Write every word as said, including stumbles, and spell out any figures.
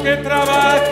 que trabajan.